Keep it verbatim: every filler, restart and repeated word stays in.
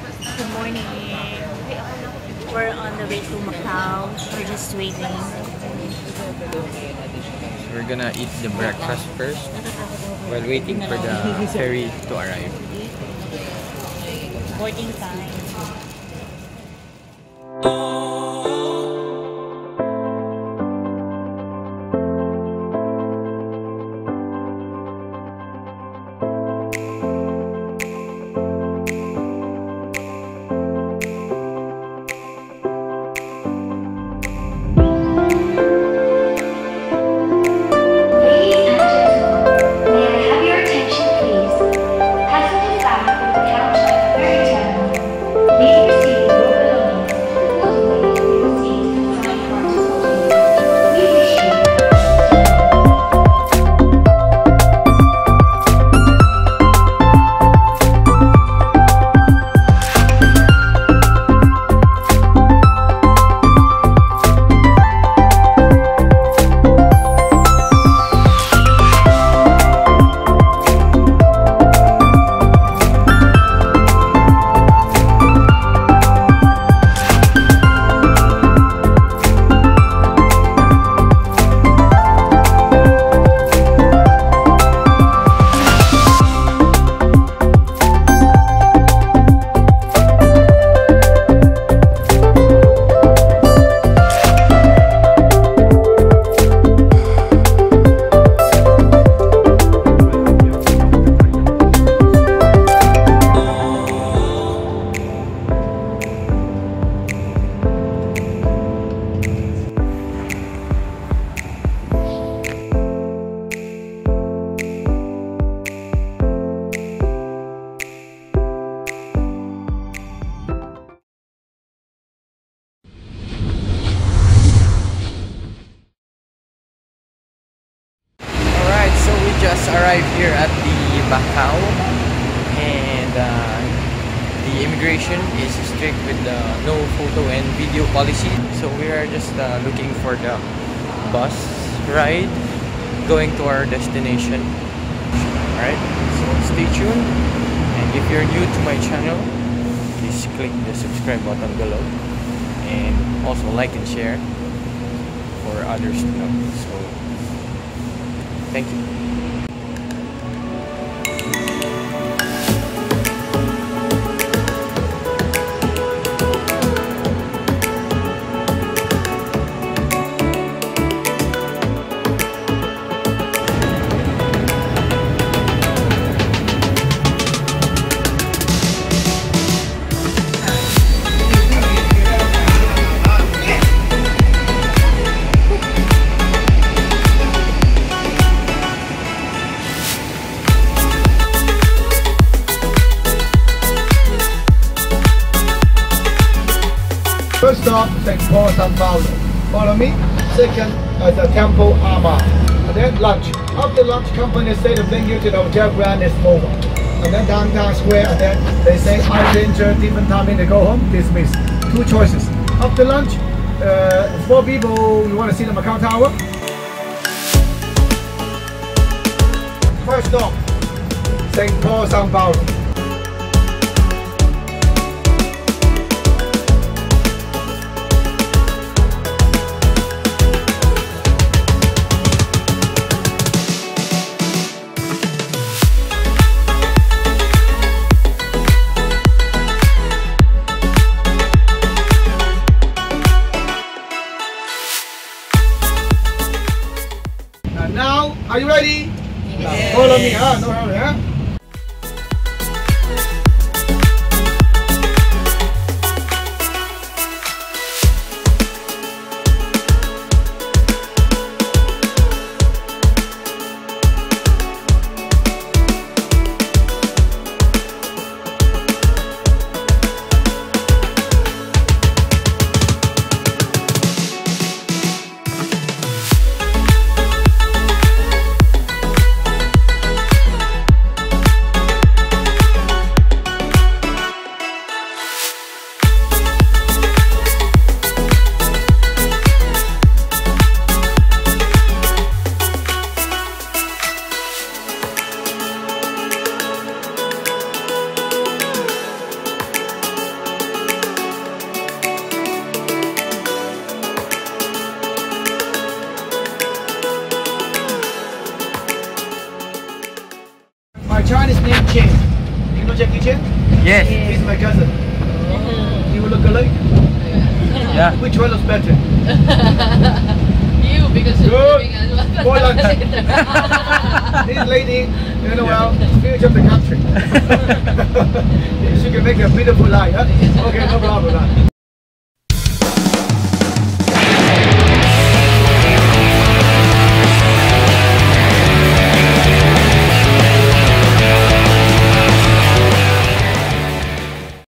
Good morning. We're on the way to Macau. We're just waiting. So we're gonna eat the breakfast first while waiting for the ferry to arrive. Boarding time. Arrived here at the Macau, and uh, the immigration is strict with the no photo and video policy, so we are just uh, looking for the bus ride going to our destination. Alright, so stay tuned, and if you're new to my channel, please click the subscribe button below and also like and share for others to know. So thank you. First stop, Saint Paul, São Paulo. Follow me. Second, uh, the Temple A-ma. And then lunch. After lunch, company say to bring you to the hotel brand is over. And then downtown square, and then they say I danger, different timing to go home, dismiss. Two choices. After lunch, uh, four people, you want to see the Macau Tower? First stop, Saint Paul, São Paulo. Now, are you ready? Yes. Follow me, huh? No hurry, huh? Yes. He's my cousin. Oh. You look alike. Yeah. Which one is better? You, because you're living as well. More like that. This lady, you know, well, future of the country. She can make a beautiful life. Huh? Okay, no problem.